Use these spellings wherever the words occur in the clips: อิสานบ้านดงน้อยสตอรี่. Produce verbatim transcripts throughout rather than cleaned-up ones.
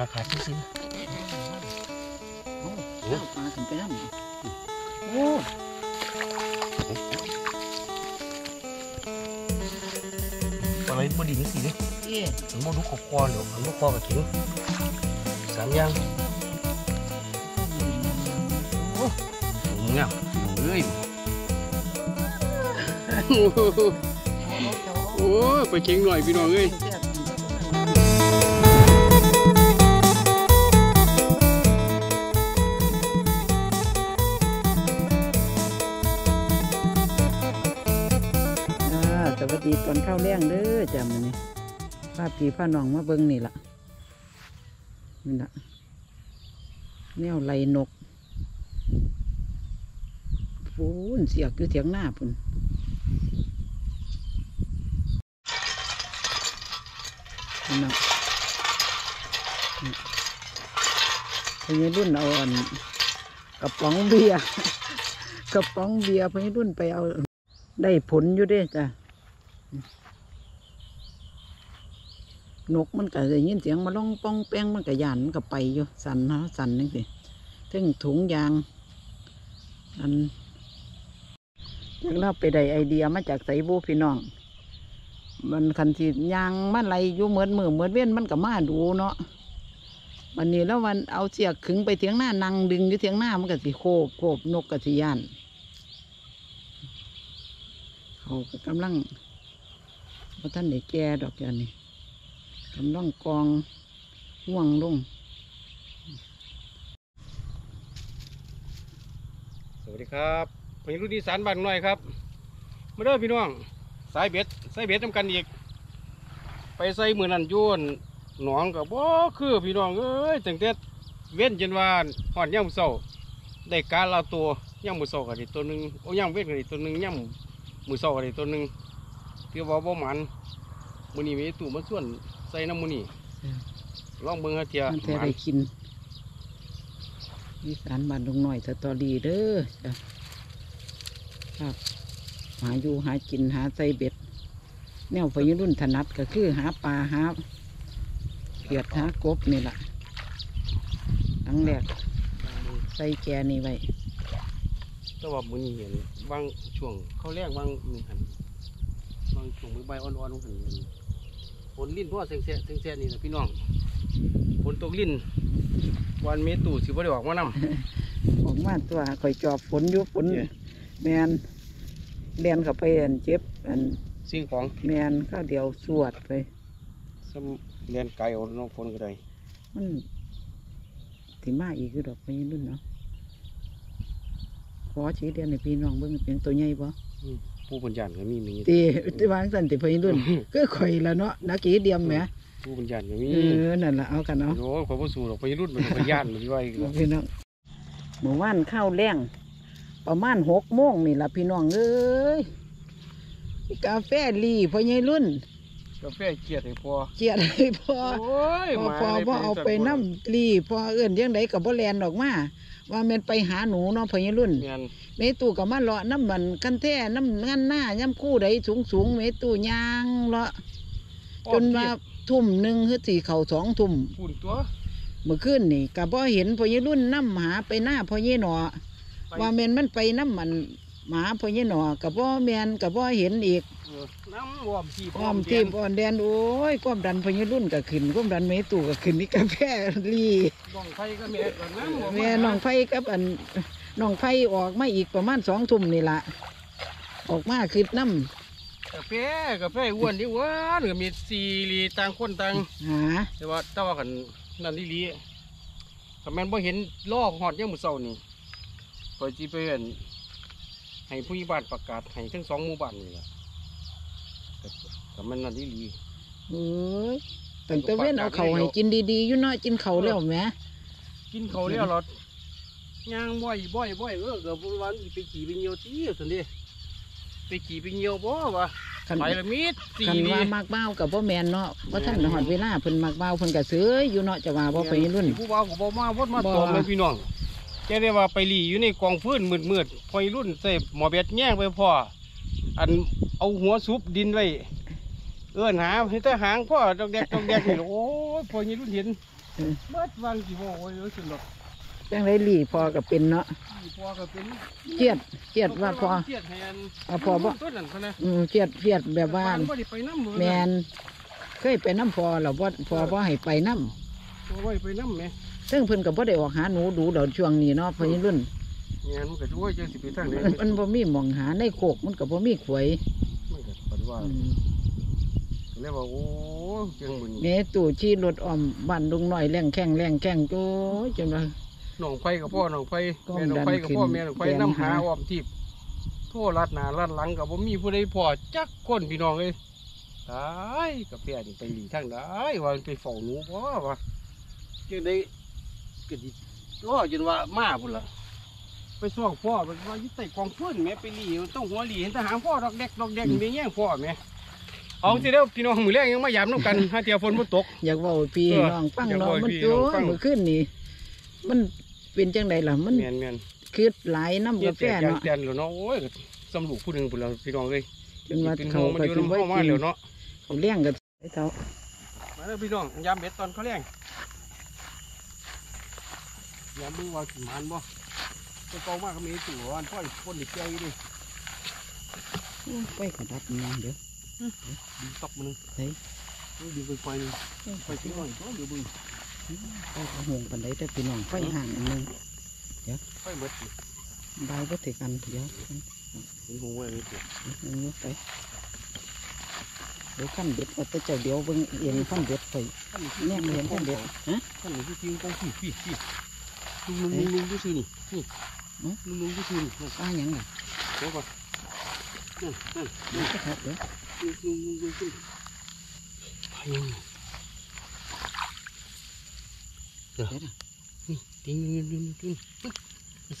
นาขาซื้อโอ้ปลาถึงไปแล้วโอ้ปลาอะไรบดีนี่สิเนี่ยถึงโมดูขบคอเหลือมันลูกคอกับขิงสามย่างโอ้เงี้ยเอ้ยโอ้ไปเข่งหน่อยพี่น้องเอ้ยสวัสดีตอนข้าวแล้งเด้อจำนี่ผ้าผีผ้าหนองมาเบิ้งนี่ล่ะนี่ล่ะแนวไหลนกปูนเสียกอยู่เถียงหน้าปุ่นนะพญารุ่นเอาอันกระป๋องเบียร์กระป๋องเบียร์พญารุ่นไปเอาได้ผลอยู่ด้วยจ้ะนกมันก็ได้ยินเสียงมาล่องป้องแป้งมันก็ย่านมันก็ไปอยู่สั่นนะสั่นนั่นสิถึงถุงยางอันจากเราไปได้ไอเดียมาจากไสบูพี่น้องมันคันทียางมันไรอยู่เหมือนมือเหมือนเว้นมันก็มาดูเนาะวันนี้แล้ววันเอาเสียกขึงไปเถียงหน้านังดึงอยู่เถียงหน้ามันก็สิโคบโคบนกกระสีย่านเขากำลังพระท่านได้แก่ดอกอย่างนี้กำลังกองห่วงลงสวัสดีครับผมรุ่นอีสานบ้านหน่อยครับมาเด้อพี่น้องสายเบ็ดสายเบ็ดทำกันอีกไปใส่มือนั่นโยนหนองกับบ่คือพี่น้องเอ้ยตั้งแต่เว้นจนว่าหอดย่ำเสาได้การเราตัวย่ำมือเสากันอีกตัวหนึ่งโอ้ย่ำเว้นกันอีกตัวหนึ่งย่ำมือเสากันอีกตัวหนึ่งเที่ยวบ่บ่หมันมือนี่มีตู่มันส่วนใส่น้ำมือนี่ล่องเมืองเทียมันแท้ได้กินอีสานบ้านลงหน่อยสตอรี่เด้อครับหาอยู่หากินหาใส่เบ็ดแนวพยุรุ่นถนัดก็คือหาปลาหาเขียดหากบนี่แหละทั้งแรกใส่แกนี่ไว้ก็ว่ามือนี่เห็นบางช่วงเขาแรกบางมือหันบางช่วงมือใบอ่อนๆหันผลลิ้นเพราะเสียงเสียงเสียนี่นะพี่น้องผลตกลิ้นวันเมตุสิบวันออกมาน้ำออกมาตัวคอยจอบฝนยุบฝนแมนเรียนกับไปอันเจ็บอันสิ่งของแมนข้าวเดียวสวดไปซ้ำเรียนไก่อดน้องฝนก็ได้มันถิ่นมาอีกคือดอกไม้รุ่นเนาะขอชี้เรียนในพี่น้องเบื้องเป็นตัวใหญ่ปะผู้ปัญญาก็มีมีตีตีวางสันติพยิรุ่นก็ข่อยแล้วเนาะนักกีเดียมไหมผู้ปัญญาก็มีเออนั่นแหละเอากันเนาะโอ้ขอผู้สูงดอกพยิรุ่นมันปัญญามันด้วยพี่น้องหมู่บ้านข้าวแล้งประมาณหกโมงนี่แหละพี่น้องเอ้ยกาแฟรีพยิรุ่นกาแฟเกียดให้พอเกียดให้พอพอพอพอเอาไปน้ำรีพอเอื้อนยังไงกับบ่แลนดอกมาว่ามันไปหาหนูเนาะพยิรุ่นเมตู่กับมาเลาะน้ำมันกันแท้น้ำงันหน้าย่ำคู่ใดสูงสูงเมตู่ยางเลาะจนมาทุ่มหนึ่งหรือสี่เข่าสองทุ่มฝุ่นตัวเมื่อคืนนี่กับพ่อเห็นพยิรุ่นน้ำหาไปหน้าพยิหนอว่ามันมันไปน้ำมันหมาพยิหนอกับพ่อแมนกับพ่อเห็นอีกน้ำวอมทีบวอมทีบอ่อนแดนโอ้ยก้มดันพยิรุ่นกับขึ้นก้มดันเมตู่กับขึ้นนี่กาแฟรีน้องไผ่กับแม่กับน้ำแม่น้องไผ่กับอันน้องไผ่ออกมาอีกประมาณสองทุ่มนี่ละออกมาคือน้ำกาแฟกาแฟอ้วนที่อ้วนก็มีซีรีต่างคนต่างหาแต่ว่าแต่ว่ากันนั่นที่รีแต่แม่นพอเห็นลอกหอดย่างมือเสานี่พอจีไปเห็นให้ผู้ใหญ่บ้านประกาศให้ทั้งสองหมู่บ้านนี่ละแต่แม่นนั่นที่รีเอ้ยแต่ตะเว้นเอาเขาให้กินดีๆอยู่เนาะกินเขาแล้วแม่กินเขาแล้วหรอยางบ่อยบ่อยบ่อยเออเกือบวันไปขี่ไปเงียวตีสันดิไปขี่ไปเงียวบ่วะไปละมิดสี่นี่มากเบ้ากับพ่อแมนเนาะว่าท่านหอดเวลาเพิ่นมากเบ้าเพิ่นกระเสืออยู่เนาะจะว่าพ่อไปรุ่นผู้เบ้ากับพ่อมาพดมาตอมเลยพี่น้องแกได้ว่าไปหลีอยู่ในกองฟื้นมืดๆพ่อรุ่นใส่หมอเบ็ดแย่งไปพ่ออันเอาหัวซุบดินไว้เอื้อนหาเห็นแต่หางพ่อดอกแดกดอกแดกนี่โอ้พ่อนี่รุ่นเห็น เบิดฟังกี่โมงโอ้ยรู้สึกหรอกจังไรหลี่พอกับเป็นเนาะพอกับเป็นเจียดเจียดว่าพอเจียดแทนเอาพอบ่อืมเจียดเจียดแบบว่าแมนเคยไปน้ำพอเราพอพอพอให้ไปน้ำพอให้ไปน้ำไหมซึ่งเพิ่นกับพ่อได้ออกหาหนูดูเดี๋ยวช่วงนี้เนาะพอยิ่งรุ่นแมนมันกับช่วยเจ้าสิบปีทั้งนี้มันพอมีมองหาในโขกมันกับพอมีขวยมันกับปัดว่าแล้วบอกโอ้เจียงบุญเมตู่ชี้รถออมบ้านลุงหน่อยแรงแข้งแรงแข้งโจ้จนเลยหนองไฟกับพ่อหนองไฟแม่หนองไฟกับพ่อแม่หนองไฟน้ำหาออมทิพย์โทษรัดหนารัดหลังกับผมมีผู้ใดพอจักก้นพี่น้องเลยตายกับเพื่อนไปหลีทั้งได้ว่าไปเฝ้าหนูเพราะว่าจึงได้กระดิล้อจนว่ามาพุ่นละไปส่องพ่อมันว่ายึดใส่กองฟื้นแม่ไปหลีต้องหัวหลีเห็นทหารพ่อดอกเด็กดอกเด็กมีแย่งพ่อแม่เอาสิเด้อพี่น้องมือแรกยังไม่ยามน้ำกันถ้าเตียฝนมันตกอยากว่าพี่น้องปั้งน้องมันโจ้มือขึ้นนี่มันเป็นจังไดล่ะมันคืดไหลน้ำกาแฟเนาะเตียนหรือเนาะโอ้ยสำลูกผู้หนึ่งผู้เราพี่น้องเลยเป็นว่าเขาไปดูน้ำว่าเหลวเนาะเขาเลี้ยงกันไอ้เจ้ามาแล้วพี่น้องยามเบ็ดตอนเขาเลี้ยงยามมือว่าถึงมันบ่จะโตมากก็มีตัวอันพ่อยคนดิบใจดิไปกระดับน้ำเด้อดึงตอกมันนึงเฮ้ยดึงไปไฟไปชิ้นหน่อยก็เดี๋ยวบึ้งไปหงปันได้แต่พี่น้องไฟห่างอันนึงเดี๋ยวไฟเบิดได้ก็ถึงกันเดี๋ยวหงอะไรเดี๋ยวไปเดี๋ยวขั้นเบ็ดก็จะเดี๋ยวบึ้งเอียงขั้นเบ็ดไปแน่เอียงขั้นเบ็ดฮะขั้นอยู่ที่ทิ้งกองขี้ขี้ขี้ลุงลุงลุงก็ซื้อนี่นี่ลุงลุงก็ซื้อนี่อ้ายังไงเดี๋ยวก่อนนั่นนั่นนั่นก็ครับเดี๋ยวลุงลุงลุงลุงลุงอ้ายังไงเดี๋ยวนะติ้งติ้งติ้งติ้ง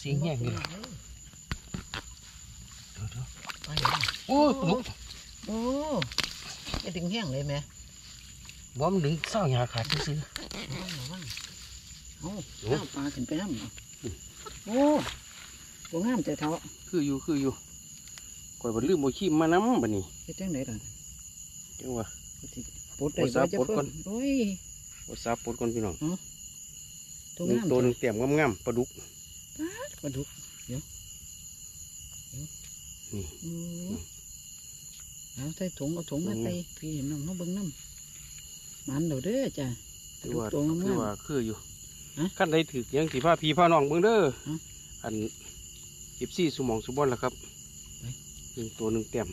เสียงแย่งเลยเดี๋ยวเดี๋ยวไปโอ้ตุกโอ้ไอ้ดึงแย่งเลยแม่บอมดึงเศร้าหยาขาดซื้อโอ้น้ำปลาขึ้นไปน้ำโอ้โหงามใจเท้าคืออยู่คืออยู่ก่อยบดลืมโมชีมาน้ำแบบนี้ไปเจ้าไหนล่ะเจ้าวะปดสาปดก่อนโอ้ยปดสาปดก่อนพี่น้องตัวนึงตัวนึงเตี่ยมง่ำๆปลาดุกปลาดุกเดี๋ยวนี่เอาใส่ถุงเอาถุงมาใส่พี่น้องเขาเบิ้งน้ำมันเดี๋ยวเด้อจ้ะตัวง่ำๆคืออยู่ขั้นใดถือยังสีผ้าพีผ้าน่องเบื้องเด้ออันเก็บซี่สุมองสุบอนล่ะครับหนึ่งตัวหนึ่งเต็ม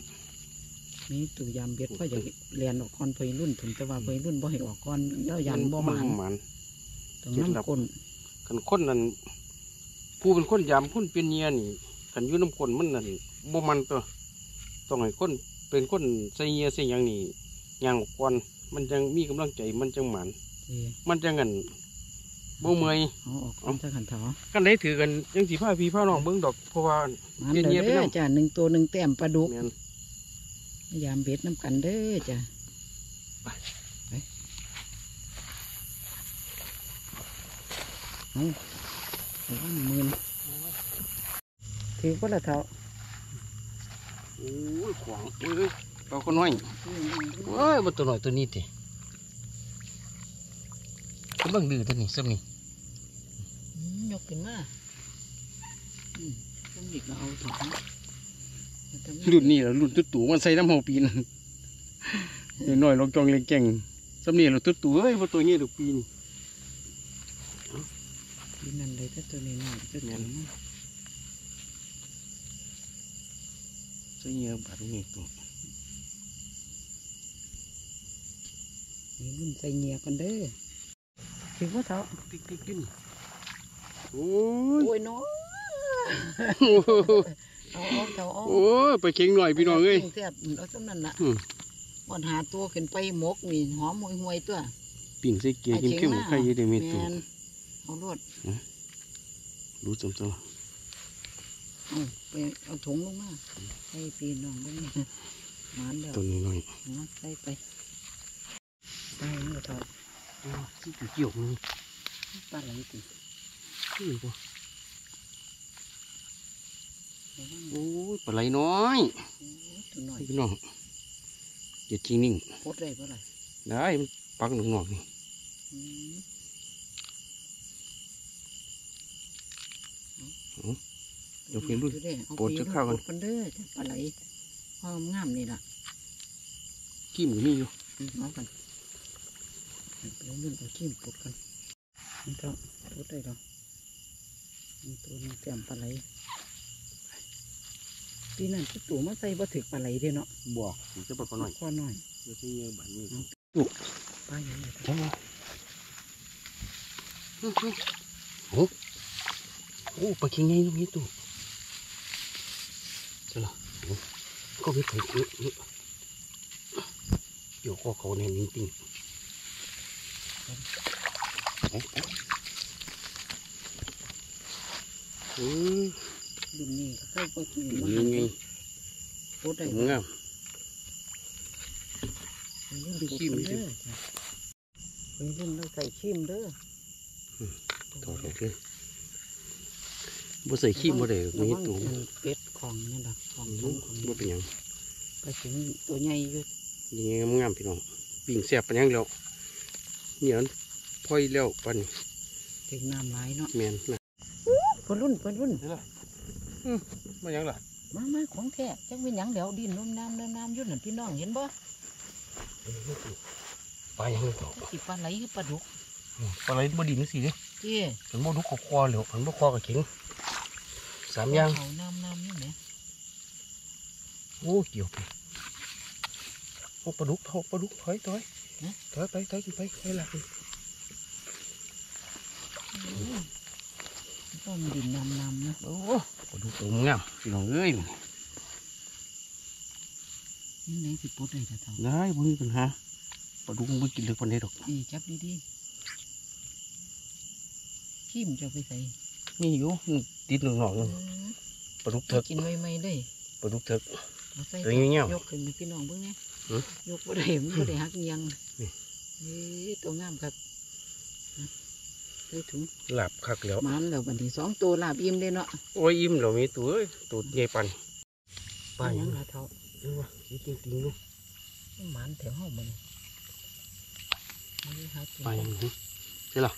นี่ตัวยามเบ็ดก็อย่างเรียนออกคอนเพยรุ่นถึงจะว่าเพยรุ่นบ่ให้ออกคอนแล้วยามบ่หมันตรงน้ำก้นกันข้นนั่นผู้เป็นข้นยามข้นเป็นเนียนี่กันยืนน้ำก้นมันนั่นบ่มันตัวต้องให้ข้นเป็นข้นใส่เนียใส่ยังนี่ยางออกคอนมันจังมีกำลังใจมันจังหมันมันจังเงินบ่เมย์อ๋อจะขันเถากันได้ถือกันยังสีผ้าพีผ้าหนองเบื้องดอกเพราะว่าเย็นเย็นไปน้ำจ้าหนึ่งตัวหนึ่งแต้มปลาดุกยามเบ็ดน้ำกันเด้อจ้าไปเอาถือว่าหนึ่งหมื่นถือว่าละเถาโอ้ยขวางเอ้ยเราคนน้อยเอ้ยมาตัวหน่อยตัวนี้ตีบังดื้อท่านนี่ซ้ำนี่ยกขึ้นมาต้องหยิบมาเอาถุงรุ่นนี้เรารุ่นตุ๊ดตู่มันใส่น้ำหอปีนน้อยๆลองจองเล็งแก่งซ้ำนี่เราตุ๊ดตู่เฮ้ยพอตัวนี้ถูกปีนปีนันเลยถ้าตัวนี้หน่อยก็งั้นใส่เงี้ยบาดเงี้ยตัวนี่รุ่นใส่เงี้ยกันเด้อติ๊กว่าเถอะติ๊กติ๊กกินโอ้ยโอ้ยน้องโอ้ยไปเค็งหน่อยพี่น้องเอ้ยแซ่บเอาซ้ำนั่นละบ่อนหาตัวขึ้นไปหมกนี่หอมหวยหวยตัวปิ่งใส่เกลือเข้มๆไข่เดมิตัวเอาลวดรู้จำจำเอาไปเอาถุงลงมาให้พี่น้องด้วยมันเดี๋ยวตัวนี้หน่อยใส่ไปใส่หน่อยเถอะที่ถูกหยกนี่ปลาอะไรตีคือปะโอ้ยปลาไหลน้อยพี่น้องอย่าทิ้งนิ่งโคตรได้ปลาไหลได้ปักหนุ่มหน่อยนี่ อยู่ฟิลรุ่นปวดจะเข้ากันคนเด้อปลาไหลหอมงามนี่ล่ะขี้หมูนี่อยู่เอากันเรื่องเอาขี้ปวดกันนี่ก็ปวดได้หรอตัวนี้แจ่มปลาไหลปีนั้นตัวมาใส่บ่ถึกปลาไหลเด้เนาะบอกจะบอกคนหน่อยคนหน่อยจะใช้เยอะแบบนี้ตุกปลาอย่างไรใช่ไหมโอ้โอ้ปลาเค็งไงตรงนี้ตุกใช่หรอก็มีไข่เยอะเยอะเดี๋ยวก็เขาแน่นจริงๆเฮ้ยดูนี่ก็ใส่ปลาเค็งมาดูนี่โคตรได้งามดูชิมดูไปรุ่นเราใส่ชิมเด้อถอดออกเลยบ่ใส่ขี้บ่ได้มีตัวเป็ดของนี่ล่ะของลูกบ่เป็นหยังไปถึงตัวใหญ่อยู่นี่งามๆพี่น้องปิ่งแซ่บปานหยังแล้วเนี่ยพ่อยแล้วปานนี้ถึงน้ำหลายเนาะแม่นน่ะเพิ่นรุ่นเพิ่นรุ่นเด้ออื้อบ่หยังล่ะมาๆของแท้จักเป็นหยังแล้วดินลมน้ำน้ำๆอยู่นั่นพี่น้องเห็นบ่ปลาหยังนี่ก็สิปลาไหลคือปลาดุกปลาไหลบ่ดีนี่สิเด้ถึงบ่ดุกคอเหลวถึงบ่คอก็เข็งสามย่างน้ำน้ำนี่ไหมโอ้เกี่ยวไปโอ้ปลาดุกทอปลาดุกถอยถอยถอยไปถอยไปไปหลักต้องดินน้ำน้ำนะโอ้ปลาดุกตัวงามพี่น้องเอ้ยนี่ไหนสิปลดได้แต่ทางได้บ่มีปัญหาปลาดุกมันกินเลือกปลาไหนดอกนี่จับดีดีขี้มันจะไปใส่นี่อยู่ติดหนึ่งหน่องปลาดุกเถิกกินไม่ไม่ได้ปลาดุกเถิกตัวเงี้ยยกขึ้นพี่น้องเบื้องนี้ยกบ่ได้มันบ่ได้หักยังนี่ตัวงามครับได้ถุงหลับคักแล้วมันแล้วบันทีสองตัวหลับอิ่มเลยเนาะโอ้ยอิ่มเรามีตัวตัวใหญ่ปันปลาอย่างไรเท่าดูว่าขี้จริงจริงลูกมันแถวห้องมันปลาอย่างไรใช่หรอ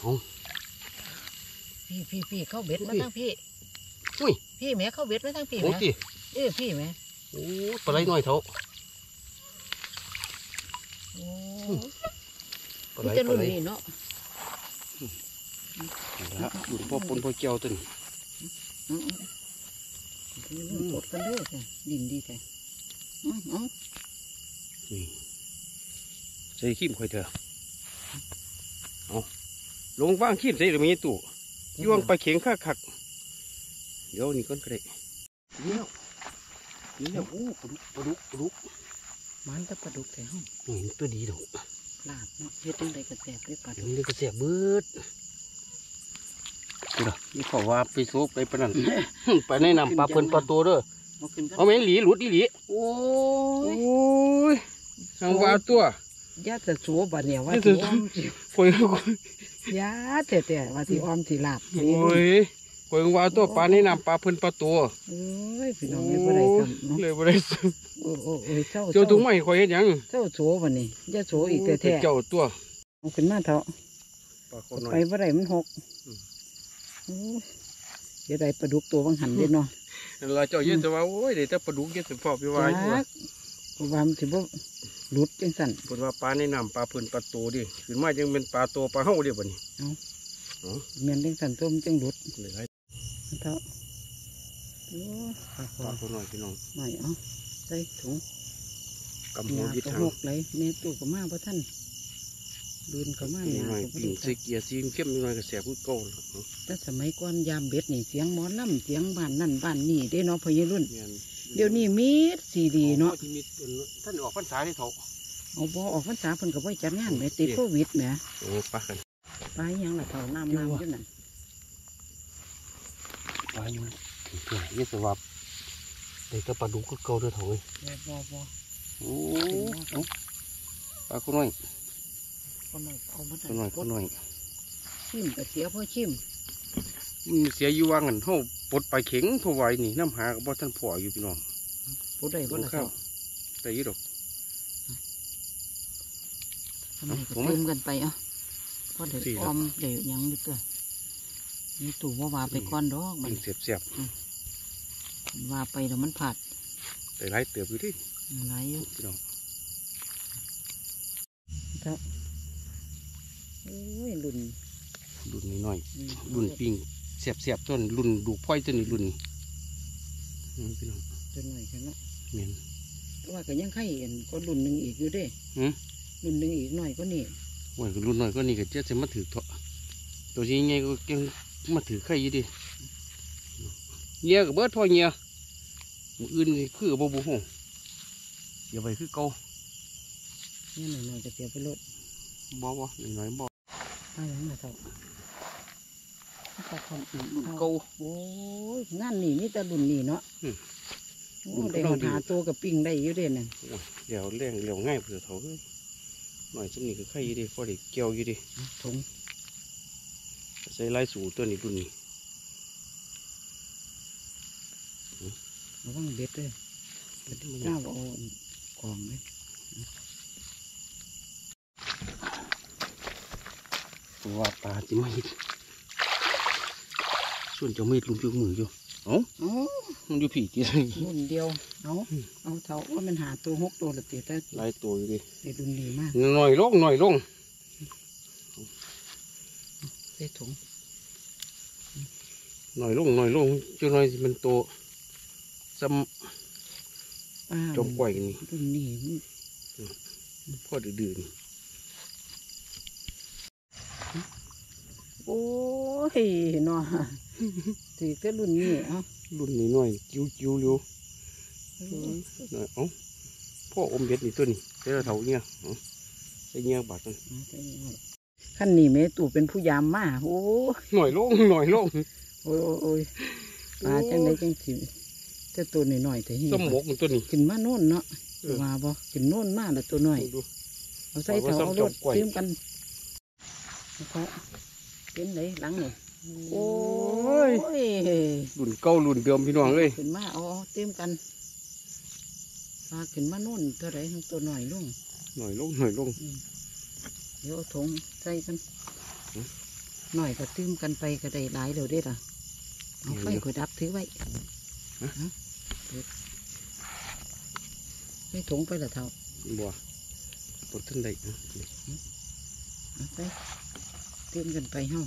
โอ้พี่พี่พี่เข้าเบ็ดมาทั้งพี่อุ้ยพี่แม่เข้าเบ็ดมาทั้งพี่แม่เออพี่แม่โอ้ปลาไหลน้อยเท่าโอ้ปลาไหลปลาไหลเนาะดูพ่อปนพ่อเจียวตัวนี้หมดกันเลยจ้ะดินดีแต่ใส่ขี้มค่อยเถอะเอาลงว่างขี้มใส่หรือไม่ตู่ย่วงไปเข็งข้าขักเดี๋ยวนี่ก้อนกระเดะนี่แล้วนี่แล้วอู้ปลาดุกปลาดุกปลาดุกมันจะปลาดุกแถวนี่ตัวดีดอกลาบเนาะเฮ็ดตั้งแต่กระแสบด้วยปลาดุกนี่กระแสบเบิดดูดินี่ขอว่าไปโซกไปปนันไปแนะนำปลาเพลินปลาโตเด้อเอาไหมหลีหลุดอีหลีโอ้ยทางว่าตัวยาแต่สัวบะเนี่ยว่าที่อ้อมสิคอยยาแต่แต่ว่าที่อ้อมที่หลับโอ้ยคอยว่าตัวปลานี่นำปลาเพิ่นปลาตัวเอ้ยพี่น้องเลยบ่ได้ซ้ำเนาะเลยบ่ได้ซ้ำโอ้โอ้เจ้าเจ้าถุงไม่คอยเห็นยังเจ้าสัวบะนี่ยาสัวอีกแต่แท้เจ้าตัวขึ้นมาเถอะไปบ่ได้มันหกเดี๋ยวได้ปลาดุกตัวบางหันเด่นเนาะเราเจ้าเย็นแต่ว่าโอ้ยเดี๋ยวจะปลาดุกเย็นสุดพอพี่วายความถือว่าหลุดจังสั่นพูดว่าปลาในน้ำปลาพื้นปลาโตดิขึ้นมายังเป็นปลาโตปลาเห่าเดียวกันนี่เนาะเมียนจังสั่นต้มจังหลุดเหลือเท่าปลาคนหน่อยพี่น้องหน่อยเอ้าใส่ถุงกำมือยึดถังหกไหลเมตุกับมาพระท่านเดินกับมาหน่อยปิ่งใส่เกียร์ซีมเข้มหน่อยกระแสพูดโก้แต่สมัยก่อนยามเบ็ดนี่เสียงหมอนล่ำเสียงบ้านนั่นบ้านนี่ได้เนาะพยรุ่นเดี๋ยวนี้มีดสีดีเนาะท่านออกพรรษาที่ถกเอาบ่ออกพรรษาเพิ่นกับไว้จัดงานไหมติดโควิดไหมโอ้ปลากันปลาอย่างละเท่าน้ำน้ำด้วยนั่นปลาอยู่เพื่อนยี่สิบวับเด็กก็ปลาดุกก็เกาด้วยเถอะบ่บ่โอ้ปลาคนน้อยคนน้อยคนน้อยคนน้อยชิมแต่เสียพ่อชิมเสียอยู่ว่างเงินเท่าปดไปเข็งพอไหวนี่น้ำหากับท่านพ่ออยู่พี่น้องปดได้ปดข้าวแต่ยี่ดอกทำไมก็เติมกันไปอ่ะพอเดี๋ยวออมเดี๋ยวยังนิดเดียว นี่ตู่ว่าวาไปก้อนดอกมันเสียบเสียบวาไปแล้วมันผัดแต่ไล่เติบอยู่ที่ไล่อยู่พี่น้องครับโอ้ยรุ่นรุ่นน้อยๆรุ่นปิ้งเสียบเสียบจนรุ่นดูพ่อยจนรุ่นพี่น้องจนหน่อยแค่นั้นเนียนว่าก็ยังไข่เอ็นก็รุ่นหนึ่งอีกอยู่ด้วยรุ่นหนึ่งอีกหน่อยก็นี่โอ้ยรุ่นหน่อยก็นี่ก็เจ๊จะมาถือเถาะตัวนี้ไงก็ยังมาถือไข่อยู่ดิเงี้ยกับเบิร์ดพ่อเงี้ยอื่นคือบ่บุหงอย่าไปคือเกาเนี่ยหน่อยๆจะเสียไปรถบ่บ่หน่อยๆบ่เอาอย่างมาเถอะตะคอนอุ่นเกาโอ้ยงานนี่นี่แต่รุ่นนี่เนาะเดี๋ยวหาตัวกับปิงได้อยู่เด่นน่ะเดี๋ยวเลี้ยงเลี้ยงง่ายเผื่อเขาหน่อยชิ้นนี้ก็ไข่อยู่ดิพอดีเกี่ยวอยู่ดิถุงใส่ไล่สูงตัวนี้รุ่นนี้ระวังเบ็ดเลยหน้าเอากล่องเลยว่าปลาจิ้มมิดส่วนจะมีดลุมจุกมืออยู่เอ้ามันอยู่ผีกี่รุ่นเดียวเอาเอาเท่าว่ามันหาตัวหกตัวหรือเตี้ยแต่หลายตัวอยู่ดิเด็ดดุนดีมากหน่อยลงหน่อยลงใส่ถุงหน่อยลงหน่อยลงจุดหน่อยมันโตจำจมป่อยนี่รุ่นนี้พอดื้อโอ้ยเนาะถือแต่รุ่นนี้อ่ะรุ่นนี้หน่อยจิ๋วจิ๋วเร็วหน่อยอ๋อพ่ออมเบ็ดนี่ตัวนี้เจ้าเท่าเนี่ยอ๋อไอเนี่ยบาดกันขั้นนี้แม่ตู่เป็นผู้ยามมาโอ้หน่อยโล่งหน่อยโล่งโอ้ยโอ้ยปลาจังไรจังถิ่นแต่ตัวหน่อยๆแต่หิ้งสมมกตัวนี้ขึ้นมาโน่นเนาะมาบ่ขึ้นโน่นมากแต่ตัวหน่อยเอาใส่เถาเอารถเติมกันนะครับเต็มเลยหลังเลยโอ้ยรุ่นเก่ารุ่นเดิมพี่น้องเลยขึ้นมาเอาเติมกันมาขึ้นมาโน่นเท่าไรตัวหน่อยลงหน่อยลงหน่อยลงเดี๋ยวถงใส่กันหน่อยก็เติมกันไปก็ได้หลายเดี๋ยวได้ละเอาไฟขวดดับถือไว้ไม่ถุงไปละเท่าบัวปลดขึ้นได้ไปเติมกันไปเฮ้า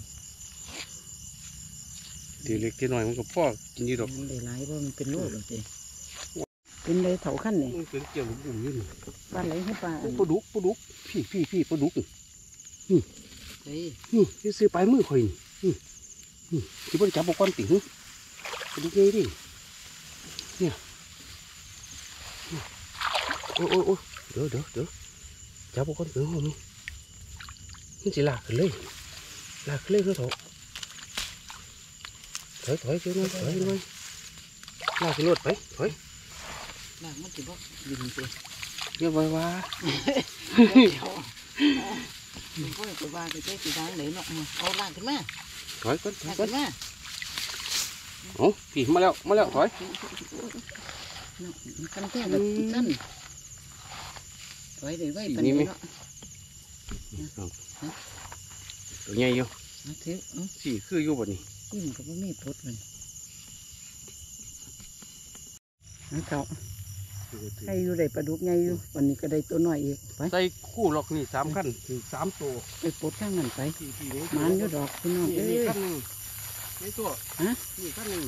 ตีเล็กตีน้อยมันก็พ่อกินดีดอกมันได้หลายเพราะมันเป็นโรคหรอเจ๊เป็นเลยเถาขั้นเนี่ยเป็นเกี่ยวกับอุ่นยืนปลาไหลให้ปลาปลาดุกปลาดุกพี่พี่พี่ปลาดุกนี่นี่นี่ซื้อไปมือข่อยนี่นี่ที่บ้านจับปลาก้อนติ๋งปลาดุกเลยดิเนี่ยโอ้ยโอ้ยเดี๋ยวเดี๋ยวเดี๋ยวจับพวกคนเสือหอมนี่สิหลากเลยหลากเลยคือเถาะถอยถอยเจ้าหน่อยถอยหน่อยหลากรวดไปถอยหลากมันถือว่าดีจริงเยอะไปวะมันก็จะว่าจะได้สีดำเลยเนาะเอาหลากขึ้นมาถอยก่อนถอยก่อนโอ้ผีมาแล้วมาแล้วถอยขั้นแท้เลยขั้นถอยเลยไว้ปันนี้เนาะตัวใหญ่อยู่สี่คืออยู่แบบนี้ยิ่งกับว่าไม่พดเลยนะเขาใครอยู่ได้ปลาดุกใหญ่อยู่วันนี้ก็ได้ตัวน้อยอีกไปใส่คู่หลอกนี่สามขั้นถึงสามตัวไปพดข้างนั้นไปมันอยู่ดอกพี่น้องเอ้ยนี่ตัวฮะนี่ขั้นหนึ่ง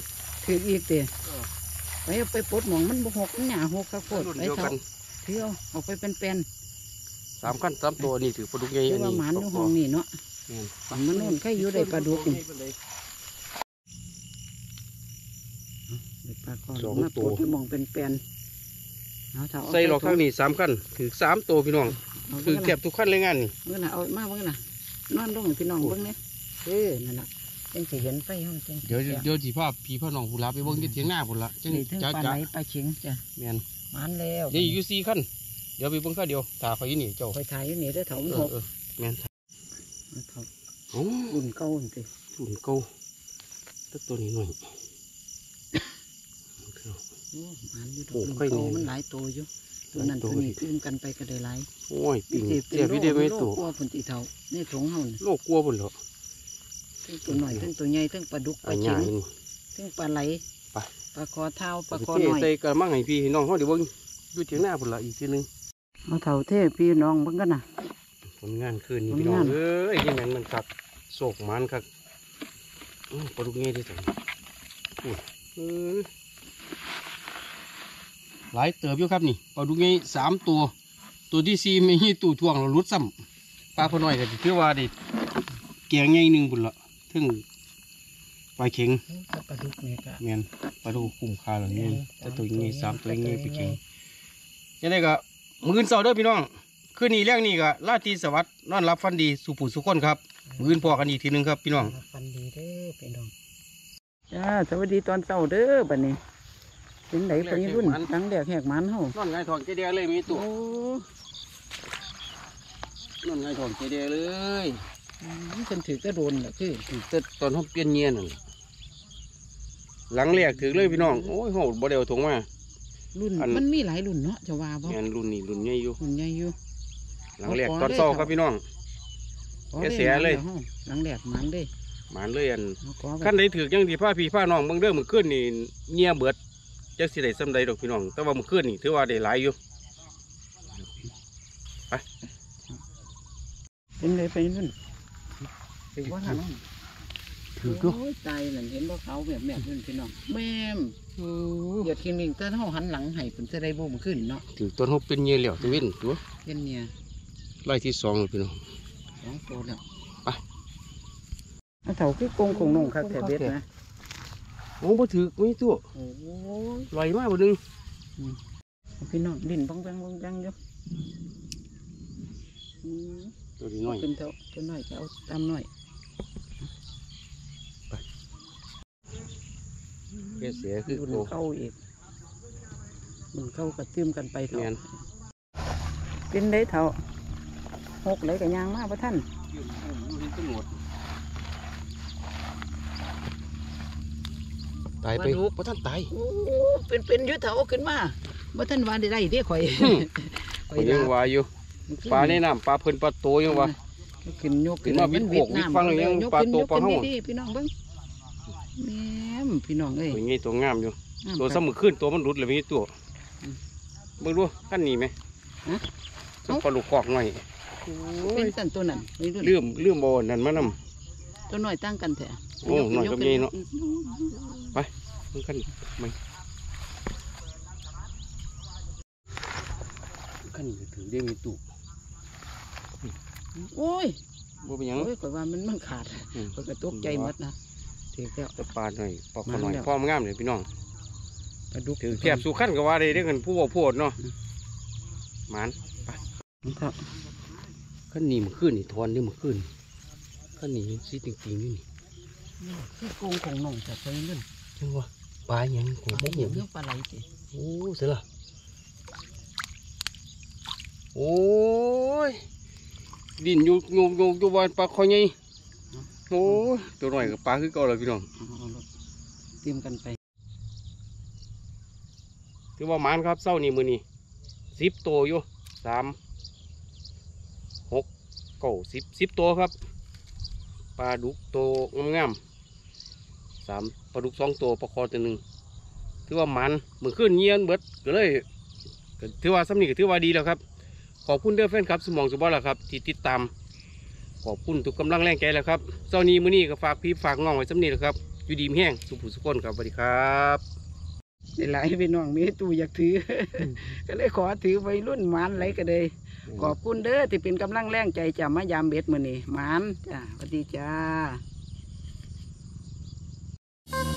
ถืออีกเตี๋ยไปเอาไปปดหมองมันบกหกหนาหกข้าวโพดไปเถาเที่ยวเอาไปเป็นเป็นสามขั้นสามตัวนี่ถือปลาดุกใหญ่อันนี้มันนุ่งหงนี่เนาะมันนุ่งแค่อยู่ได้ปลาดุกนี่ปลาคอสองตัวที่มองเป็นเป็นใส่หลอกข้างนี่สามขั้นถือสามตัวพี่น้องถือเก็บทุกขั้นเลยงานนี่เมื่อไหร่เอามากเมื่อไหร่นอนลงพี่น้องเมื่อไหร่เออนั่นแหละเดี๋ยวเดี๋ยวจีพ่อผีพ่อหนองผู้รับไปเบิ้งที่เถียงหน้าผลละจังจ้าจ้าไปเชียงจ้ะแมนมันแล้วเดี๋ยวอยู่สี่ขั้นเดี๋ยวไปเบิ้งข้าเดียวถ่ายไฟหนีเจ้าไฟถ่ายหนีได้เถาหกแมนโอ้หุ่นเกาสิหุ่นเกาตัวตัวนี้หน่อยมันอยู่ตัวเกามันหลายตัวอยู่ตัวนั้นตัวนี้ขึ้นกันไปก็ได้หลายโอ้ยปีนเจ็บพี่เดวิดตัวกลัวผลตีเถาเนี่ยถงเฮาโลกกลัวผลเหรอ ทั้งตัวหน่อยทั้งตัวใหญ่ทั้งปลาดุกปลาเข็งทั้งปลาไหลปลาคอเท้าปลาคอหน่อยใส่กระมังให้พี่น้องเขาเดี๋ยวเบิ้งดูเทียงหน้าผมละอีกทีนึงเอาเถาเทพพี่น้องเบิ้งกันนะผลงานคืนนี้พี่น้องเอ้ยยังไงมันขับโศกมันขับปลาดุกเงี้ยที่สุดหลายเติบอยู่ครับนี่ปลาดุกเงี้ยสามตัวตัวที่สี่ไม่ยี่ตู่ทวงเราลุดซ้ำปลาพอหน่อยกันที่ว่าเด็ดเกียงใหญ่หนึ่งบุญละถึงปลาเข็งปลาดุกเงี้ยแมนปลาดุกคุ้มค่าหลังนี้แต่ตัวเงี้ยสามตัวเงี้ยปลาเข็งยังไงก็มื้อเสาร์ด้วยพี่น้องคืนนี้เรื่องนี้ก็ราตรีสวัสดิ์นอนรับฟันดีสุภูสุขคนครับมื้อพอกันอีกทีนึงครับพี่น้องฟันดีเด้อพี่น้องจ้าสวัสดีตอนเช้าเด้อบัดนี้ถึงไหนไปรุ่นทั้งแดกแหกมันเฮานอนไงทองเจเดียเลยมีตัวนอนไงทองเจเดียเลยฉันถือก็โดนแหละพี่ถือตอนห้องเปลี่ยนเงียนหลังแหลกถือเลยพี่น้องโอ้ยโหดบ่เดียวถงมารุ่นมันมีหลายรุ่นเนาะจะว่าบ่รุ่นนี้รุ่นใหญ่อยู่รุ่นใหญ่อยู่หลังแหลกตอนเช้าครับพี่น้องแกเสียเลยหลังแหลกมันเลยหมานเลยอันขั้นใดถือยังดีผ้าพี่ผ้าน้องบางเรื่องมันขึ้นนี่เงียบเบิดจักสิได้ซ้ำใดดอกพี่น้องแต่ว่ามันขึ้นนี่ถือว่าได้หลายอยู่ไปเป็นไรไปนู่นถือว่าหันถือก็ใจหลังเห็นว่าเขาแบบแบบนู่นพี่น้องแม่มอย่าทิ้งหนึ่งต้นห้องหันหลังให้เป็นจะได้โบมันขึ้นเนาะถือต้นห้องเป็นเงียบเหลี่ยวตัววิ่นตัวเป็นเงียบไล่ที่สองเลยพี่น้องสองตัวแล้วไปเถาคือกงของนงครับแถบเบ็ดนะโอ้บ่ถือไม่ตัวลอยมากบ่ดึงพี่น้องดินบ้องแบงบ้องแบงเยอะตัวน้อยตัวน้อยจะเอาตามน้อยเสียเสียคือบุญเข้าอีกบุญเข้ากระตื้มกันไปเถอะเป็นได้เถาหกเลยกับยางมากพระท่านตายไปเพราะท่านตายเป็นเป็นยุทธเอาขึ้นมาเพราะท่านวานได้ได้เด็กข่อยยังวายอยู่ปลาในน้ำปลาเพลินปลาโตยังวะขึ้นโยกขึ้นมาวิ่งโขกวิ่งฟังยังปลาโตปลาห้องพี่น้องบ้างแม่พี่น้องเอ้ยตัวนี้ตัวงามอยู่ตัวสมุนขึ้นตัวมันรุดเลยมีตัวมึงรู้ขั้นนี้ไหมต้องปลาลูกกอกหน่อยเป็นสันตัวนั้นเลื่อมเลื่อมบอลนั่นมะน้ำตัวหน่อยตั้งกันแถะโอ้หน่อยก็มีเนาะไปมึงขันมึงขันถือได้มีตุกโอ้ยโอ้ยกว่ามันมันขาดกว่าตุกใจมัดนะถือแก้วปลาหน่อยปลาหน่อยพ่อง่ามเลยพี่น้องถือแก้วสุขันกับว่าได้ได้เงินผู้บ่พูดเนาะหมานไปขันหนีมันขึ้นนี่ทอนนี่มันขึ้นขันหนีซีติ่งติ่งนี่คือกงของน้องจับไปเรื่อยจังวะปลาอย่างของบ้องเหยียบเรื่องปลาไหลจีโอ้เสียละโอ้ยดินโยกโยกโยกโยบานปลาคอยไงโอ้ตัวหน่อยกับปลาคือเก่าเลยพี่น้องเตรียมกันไปถือว่ามันครับเส้านี่มือนี่สิบตัวอยู่สามหกเก้าสิบสิบตัวครับปลาดุกโตงามสามปลาดุกสองตัวปลาคอตัวหนึ่งถือว่ามันเหมือนขึ้นเงียนเบิดก็เลยถือว่าสำนีก็ถือว่าดีแล้วครับขอบคุณเด้อแฟนครับสมองสุบอลแล้วครับที่ติดตามขอบคุณทุกกำลังแรงใจแล้วครับเจ้านี้มื้อนี้ก็ฝากพี่ฝากน้องไว้สำนีแล้วครับอยู่ดีมีแห้งสุขสุขคนครับสวัสดีครับได้หลายพี่น้องมีตู้อยากถือก็เลยขอถือไปรุ่นมันไหลก็เลยขอบคุณเด้อที่เป็นกำลังแรงใจจะมายามเบ็ดมื้อนี้มันจ้าสวัสดีจ้า